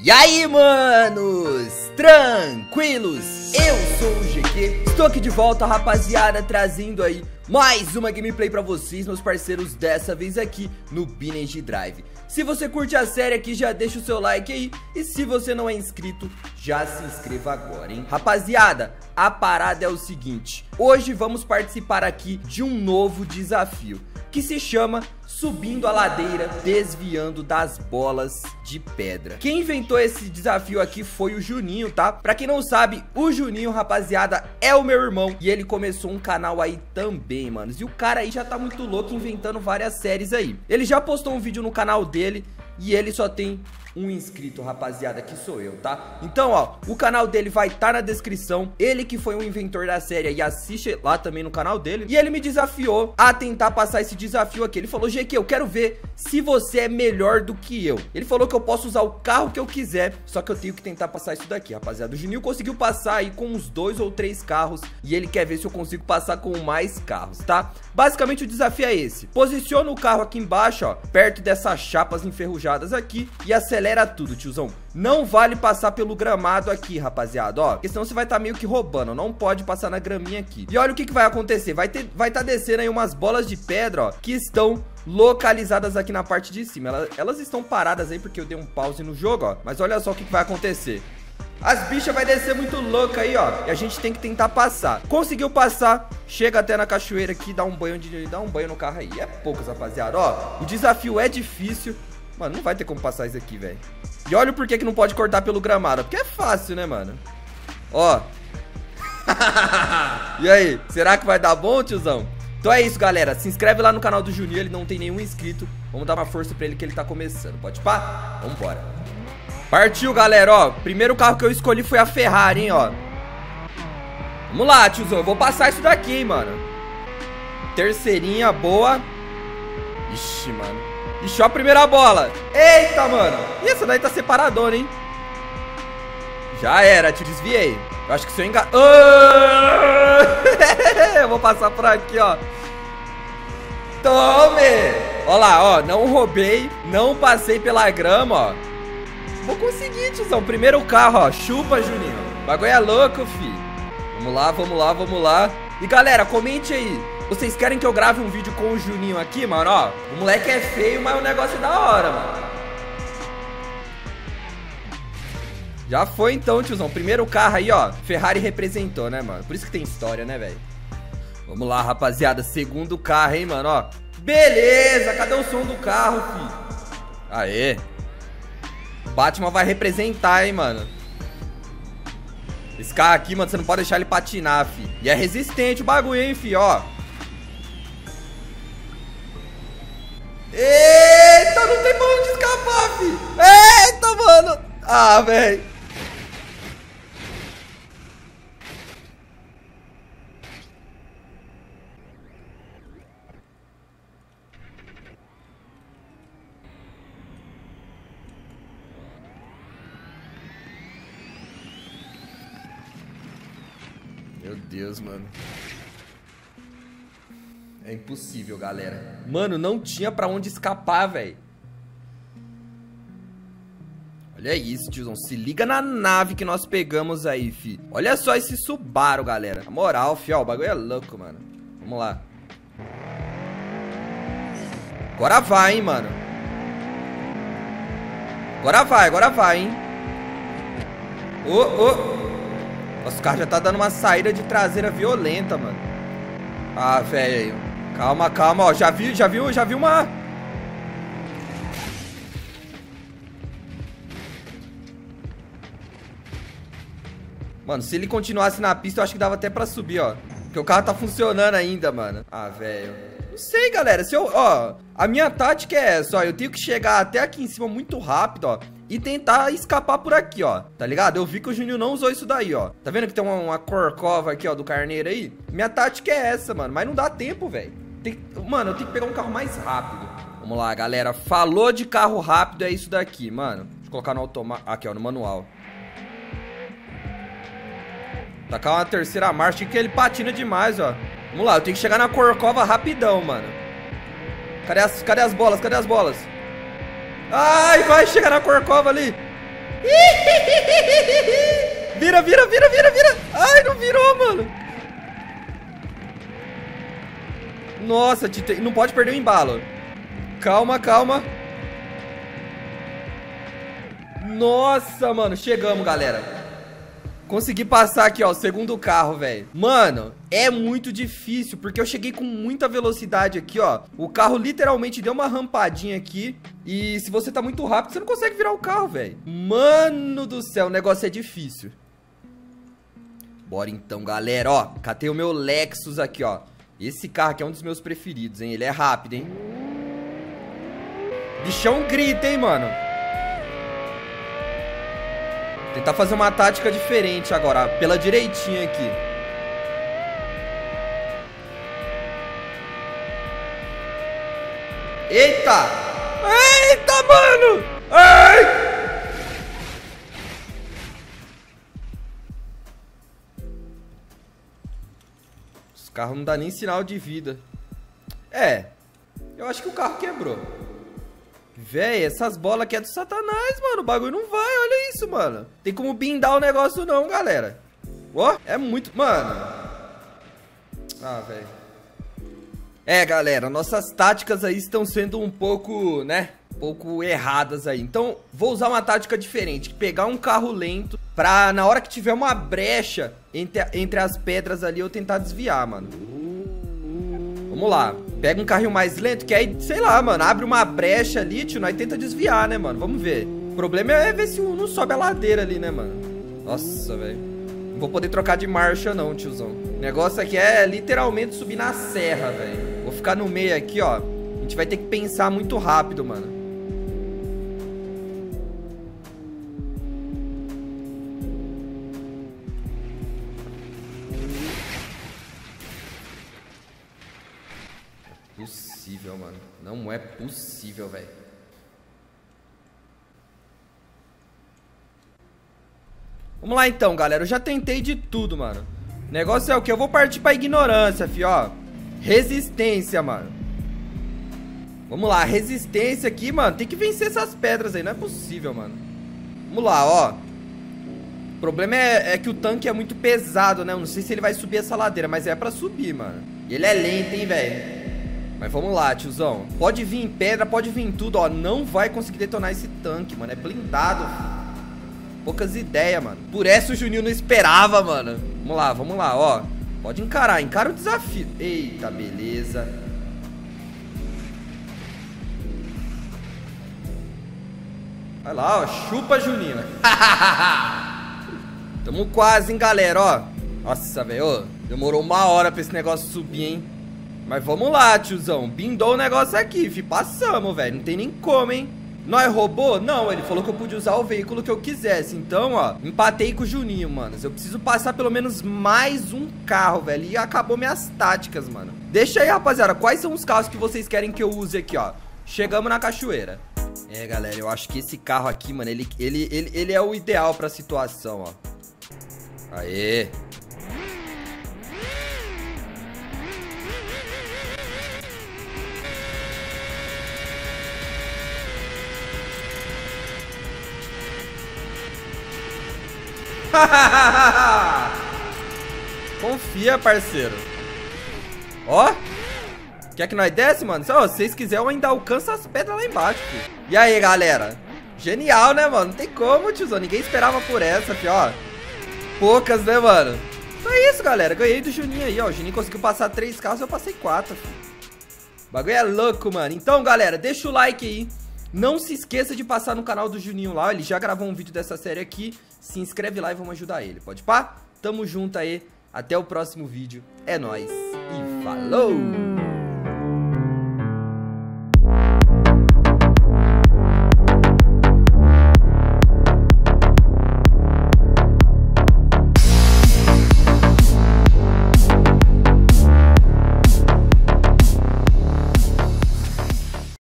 E aí, manos, tranquilos? Eu sou o GQ, estou aqui de volta, rapaziada, trazendo aí mais uma gameplay pra vocês, meus parceiros, dessa vez aqui no BeamNG Drive. Se você curte a série aqui, já deixa o seu like aí, e se você não é inscrito, já se inscreva agora, hein? Rapaziada, a parada é o seguinte, hoje vamos participar aqui de um novo desafio, que se chama Subindo a Ladeira, Desviando das Bolas de Pedra. Quem inventou esse desafio aqui foi o Juninho, tá? Pra quem não sabe, o Juninho, rapaziada, é o meu irmão e ele começou um canal aí também, manos. E o cara aí já tá muito louco inventando várias séries aí. Ele já postou um vídeo no canal dele e ele só tem um inscrito, rapaziada, que sou eu, tá? Então, ó, o canal dele vai estar na descrição. Ele que foi o inventor da série e assiste lá também no canal dele. E ele me desafiou a tentar passar esse desafio aqui. Ele falou, GQ, eu quero ver se você é melhor do que eu. Ele falou que eu posso usar o carro que eu quiser, só que eu tenho que tentar passar isso daqui, rapaziada. O Juninho conseguiu passar aí com uns 2 ou 3 carros e ele quer ver se eu consigo passar com mais carros, tá? Basicamente o desafio é esse. Posiciona o carro aqui embaixo, ó, perto dessas chapas enferrujadas aqui e acelera tudo, tiozão. Não vale passar pelo gramado aqui, rapaziada, ó, porque senão você vai estar meio que roubando, não pode passar na graminha aqui. E olha o que que vai acontecer, vai estar descendo aí umas bolas de pedra, ó, que estão localizadas aqui na parte de cima. Elas estão paradas aí porque eu dei um pause no jogo, ó, mas olha só o que que vai acontecer. As bichas vai descer muito louca aí, ó, e a gente tem que tentar passar. Conseguiu passar, chega até na cachoeira aqui, dá um banho no carro aí. É poucos, rapaziada, ó, o desafio é difícil. Mano, não vai ter como passar isso aqui, velho. E olha o porquê que não pode cortar pelo gramado. Porque é fácil, né, mano? Ó. E aí? Será que vai dar bom, tiozão? Então é isso, galera. Se inscreve lá no canal do Juninho. Ele não tem nenhum inscrito. Vamos dar uma força pra ele que ele tá começando. Pode pá? Vambora. Partiu, galera, ó. Primeiro carro que eu escolhi foi a Ferrari, hein, ó. Vamos lá, tiozão. Eu vou passar isso daqui, hein, mano. Terceirinha, boa. Ixi, mano. Ixi, ó a primeira bola. Eita, mano. Ih, essa daí tá separadona, hein. Já era, te desviei. Eu acho que se eu enganar... Oh! Eu vou passar por aqui, ó. Tome. Ó lá, ó. Não roubei. Não passei pela grama, ó. Vou conseguir, tiozão. Primeiro carro, ó. Chupa, Juninho. O bagulho é louco, fi. Vamos lá, vamos lá, vamos lá. E, galera, comente aí. Vocês querem que eu grave um vídeo com o Juninho aqui, mano, ó? O moleque é feio, mas o negócio é da hora, mano. Já foi então, tiozão. Primeiro carro aí, ó. Ferrari representou, né, mano? Por isso que tem história, né, velho? Vamos lá, rapaziada. Segundo carro, hein, mano, ó. Beleza! Cadê o som do carro, fi? Aê! Batman vai representar, hein, mano? Esse carro aqui, mano, você não pode deixar ele patinar, fi. E é resistente o bagulho, hein, fi, ó. Eita, não tem pra onde escapar, fi. Eita, mano. Ah, velho. Meu Deus, mano. É impossível, galera. Mano, não tinha pra onde escapar, velho. Olha isso, tiozão. Se liga na nave que nós pegamos aí, fi. Olha só esse Subaru, galera. Na moral, fi, ó, o bagulho é louco, mano. Vamos lá. Agora vai, hein, mano. Agora vai, hein. Ô, ô. Nossa, o carro já tá dando uma saída de traseira violenta, mano. Ah, velho. Calma, calma, ó. Já vi uma. Mano, se ele continuasse na pista, eu acho que dava até pra subir, ó. Porque o carro tá funcionando ainda, mano. Ah, velho. Não sei, galera. Se eu, ó, a minha tática é essa, ó. Eu tenho que chegar até aqui em cima muito rápido, ó. E tentar escapar por aqui, ó. Tá ligado? Eu vi que o Juninho não usou isso daí, ó. Tá vendo que tem uma corcova aqui, ó, do carneiro aí? Minha tática é essa, mano. Mas não dá tempo, velho. Mano, eu tenho que pegar um carro mais rápido. Vamos lá, galera. Falou de carro rápido, é isso daqui, mano. Deixa eu colocar no automático. Aqui, ó, no manual. Tacar uma terceira marcha, que ele patina demais, ó. Vamos lá, eu tenho que chegar na corcova rapidão, mano. Cadê as bolas? Ai, vai chegar na corcova ali. Vira, vira, vira, vira, vira. Ai, não virou, mano. Nossa, não pode perder o embalo. Calma, calma. Nossa, mano, chegamos, galera. Consegui passar aqui, ó, o segundo carro, velho. Mano, é muito difícil, porque eu cheguei com muita velocidade aqui, ó. O carro literalmente deu uma rampadinha aqui. E se você tá muito rápido, você não consegue virar o carro, velho. Mano do céu, o negócio é difícil. Bora então, galera, ó. Catei o meu Lexus aqui, ó. Esse carro aqui é um dos meus preferidos, hein. Ele é rápido, hein. Bichão grita, hein, mano. Tentar fazer uma tática diferente agora, pela direitinha aqui. Eita! Eita, mano! Ai! Os carros não dão nem sinal de vida. É, eu acho que o carro quebrou. Véi, essas bolas aqui é do satanás, mano. O bagulho não vai, olha isso, mano. Tem como blindar o negócio não, galera. Ó, é muito... Mano. Ah, véi. É, galera, nossas táticas aí estão sendo um pouco, né, erradas aí. Então, vou usar uma tática diferente. Pegar um carro lento pra, na hora que tiver uma brecha entre as pedras ali, eu tentar desviar, mano. Vamos lá. Pega um carrinho mais lento, que aí, sei lá, mano, abre uma brecha ali, tio, nós tenta desviar, né, mano? Vamos ver. O problema é ver se o Uno sobe a ladeira ali, né, mano? Nossa, velho. Não vou poder trocar de marcha, não, tiozão. O negócio aqui é literalmente subir na serra, velho. Vou ficar no meio aqui, ó. A gente vai ter que pensar muito rápido, mano. Possível, mano. Não é possível, velho. Vamos lá então, galera. Eu já tentei de tudo, mano. O negócio é o que? Eu vou partir pra ignorância, fi, ó. Resistência, mano. Vamos lá, resistência aqui, mano. Tem que vencer essas pedras aí. Não é possível, mano. Vamos lá, ó. O problema é que o tanque é muito pesado, né? Eu não sei se ele vai subir essa ladeira, mas é pra subir, mano. E ele é lento, hein, velho. Mas vamos lá, tiozão. Pode vir em pedra, pode vir em tudo, ó. Não vai conseguir detonar esse tanque, mano. É blindado. Poucas ideias, mano. Por essa o Juninho não esperava, mano. Vamos lá, ó. Pode encarar, encara o desafio. Eita, beleza. Vai lá, ó. Chupa, Juninho. Tamo quase, hein, galera, ó. Nossa, velho. Demorou uma hora pra esse negócio subir, hein. Mas vamos lá, tiozão. Bindou o negócio aqui, fi. Passamos, velho. Não tem nem como, hein? Nós roubou? Não, ele falou que eu pude usar o veículo que eu quisesse. Então, ó, empatei com o Juninho, mano. Eu preciso passar pelo menos mais um carro, velho. E acabou minhas táticas, mano. Deixa aí, rapaziada. Quais são os carros que vocês querem que eu use aqui, ó? Chegamos na cachoeira. É, galera, eu acho que esse carro aqui, mano, ele é o ideal pra situação, ó. Aê! Confia, parceiro. Ó. Quer que nós desce, mano? Se vocês quiserem, eu ainda alcanço as pedras lá embaixo, filho. E aí, galera? Genial, né, mano? Não tem como, tiozão. Ninguém esperava por essa, filho, ó. Poucas, né, mano? Então é isso, galera. Ganhei do Juninho aí, ó. O Juninho conseguiu passar 3 carros, eu passei 4, filho. O bagulho é louco, mano. Então, galera, deixa o like aí. Não se esqueça de passar no canal do Juninho lá, ele já gravou um vídeo dessa série aqui. Se inscreve lá e vamos ajudar ele, pode pá? Tamo junto aí, até o próximo vídeo. É nóis e falou!